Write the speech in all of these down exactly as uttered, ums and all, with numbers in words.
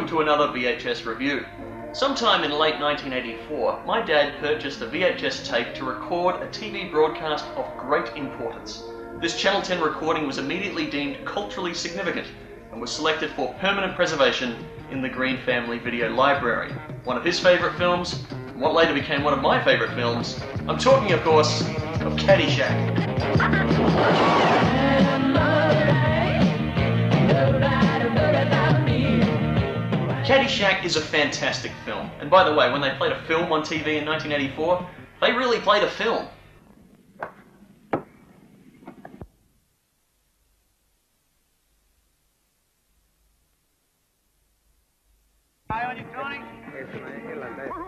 welcome to another V H S review. Sometime in late nineteen eighty-four, my dad purchased a V H S tape to record a T V broadcast of great importance. This Channel ten recording was immediately deemed culturally significant and was selected for permanent preservation in the Green family video library. One of his favourite films, and what later became one of my favourite films, I'm talking, of course, of Caddyshack. Caddyshack is a fantastic film, and by the way, when they played a film on T V in nineteen eighty-four, they really played a film.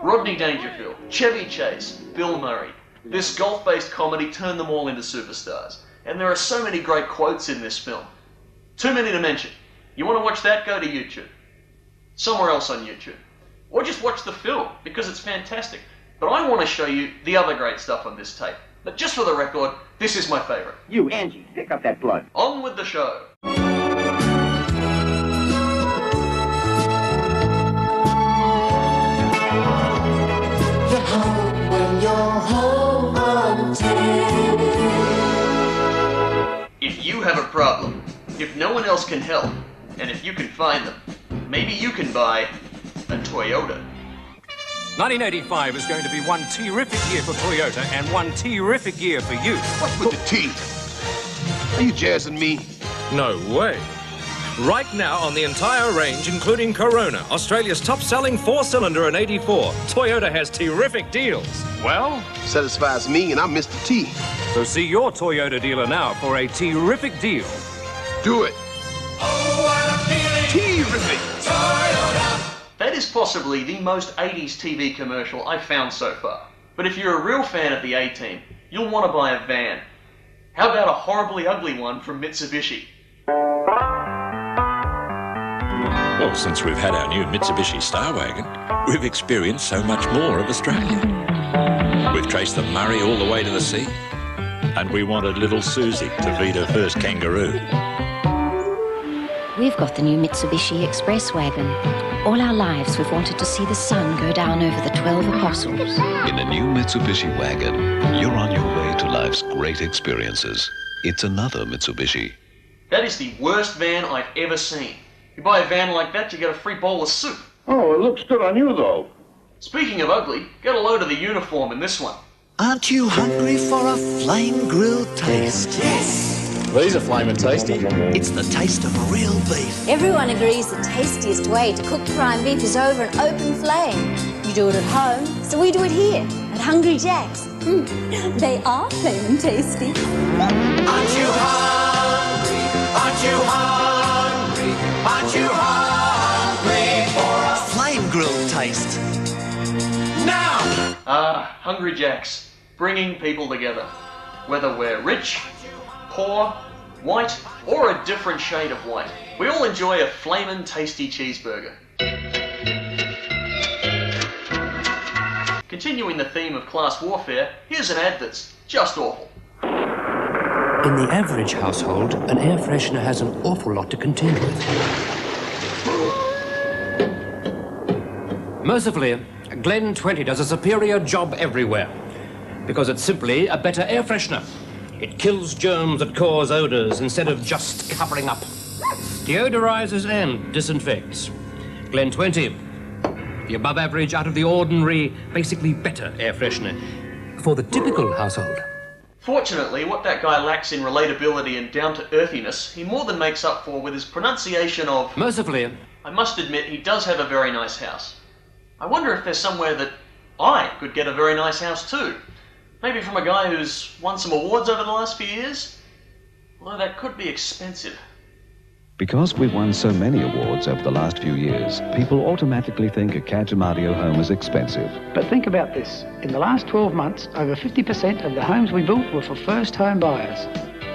Rodney Dangerfield, Chevy Chase, Bill Murray. This golf-based comedy turned them all into superstars, and there are so many great quotes in this film. Too many to mention. You want to watch that? Go to YouTube. Somewhere else on YouTube. Or just watch the film, because it's fantastic. But I want to show you the other great stuff on this tape. But just for the record, this is my favorite. You, Angie, pick up that blood. On with the show. You're home when you're home on T V. If you have a problem, if no one else can help, and if you can find them, maybe you can buy a Toyota. nineteen eighty-five is going to be one terrific year for Toyota and one terrific year for you. What's with the T? Are you jazzing me? No way. Right now on the entire range, including Corona, Australia's top-selling four-cylinder in eighty-four, Toyota has terrific deals. Well, satisfies me, and I'm Mr T. So see your Toyota dealer now for a terrific deal. Do it. Oh, what a feeling. Terrific. That is possibly the most eighties T V commercial I've found so far. But if you're a real fan of the A-Team, you'll want to buy a van. How about a horribly ugly one from Mitsubishi? Well, since we've had our new Mitsubishi Star Wagon, we've experienced so much more of Australia. We've traced the Murray all the way to the sea, and we wanted little Susie to feed her first kangaroo. We've got the new Mitsubishi Express Wagon. All our lives we've wanted to see the sun go down over the twelve apostles. In the new Mitsubishi Wagon, you're on your way to life's great experiences. It's another Mitsubishi. That is the worst van I've ever seen. You buy a van like that, you get a free bowl of soup. Oh, it looks good on you, though. Speaking of ugly, get a load of the uniform in this one. Aren't you hungry for a flame grilled taste? Yes! These are flaming tasty. It's the taste of real beef. Everyone agrees the tastiest way to cook prime beef is over an open flame. You do it at home, so we do it here at Hungry Jack's. Mm. They are plain and tasty. Aren't you hungry? Aren't you hungry? Aren't you hungry for a flame grilled taste? Now! Ah, Hungry Jack's, bringing people together. Whether we're rich, poor, white, or a different shade of white, we all enjoy a flamin' tasty cheeseburger. Continuing the theme of class warfare, here's an ad that's just awful. In the average household, an air freshener has an awful lot to contend with. Mercifully, Glen twenty does a superior job everywhere, because it's simply a better air freshener. It kills germs that cause odours instead of just covering up. Deodorizes and disinfects. Glen twenty, the above average, out of the ordinary, basically better air freshener for the typical household. Fortunately, what that guy lacks in relatability and down-to-earthiness, he more than makes up for with his pronunciation of... Mercifully. I must admit, he does have a very nice house. I wonder if there's somewhere that I could get a very nice house too. Maybe from a guy who's won some awards over the last few years? Although that could be expensive. Because we've won so many awards over the last few years, people automatically think a Caj Amadio home is expensive. But think about this. In the last twelve months, over fifty percent of the homes we built were for first home buyers.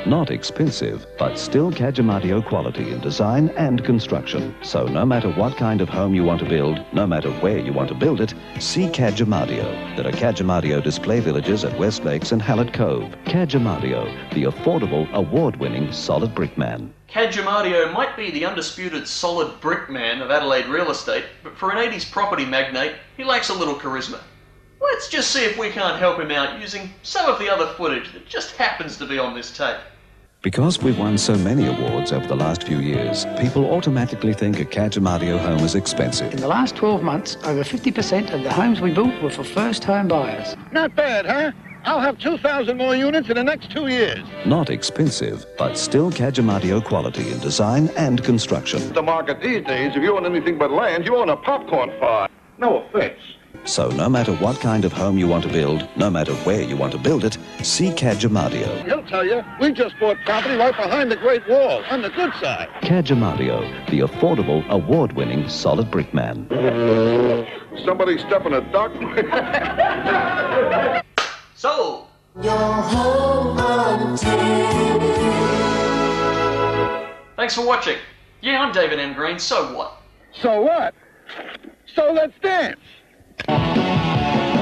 Not expensive, but still Caj Amadio quality in design and construction. So no matter what kind of home you want to build, no matter where you want to build it, see Caj Amadio. There are Caj Amadio display villages at West Lakes and Hallett Cove. Caj Amadio, the affordable, award-winning solid brick man. Caj Amadio might be the undisputed solid brick man of Adelaide real estate, but for an eighties property magnate, he lacks a little charisma. Let's just see if we can't help him out using some of the other footage that just happens to be on this tape. Because we've won so many awards over the last few years, people automatically think a Caj Amadio home is expensive. In the last twelve months, over fifty percent of the homes we built were for first-home buyers. Not bad, huh? I'll have two thousand more units in the next two years. Not expensive, but still Caj Amadio quality in design and construction. The market these days, if you own anything but land, you own a popcorn farm. No offense. So no matter what kind of home you want to build, no matter where you want to build it, see Caj Amadio. He'll tell you, we just bought property right behind the Great Wall, on the good side. Caj Amadio, the affordable, award-winning solid brick man. Somebody stepping a duck. So, your home on tape. Thanks for watching. Yeah, I'm David M. Green, so what? So what? So let's dance. Thank you.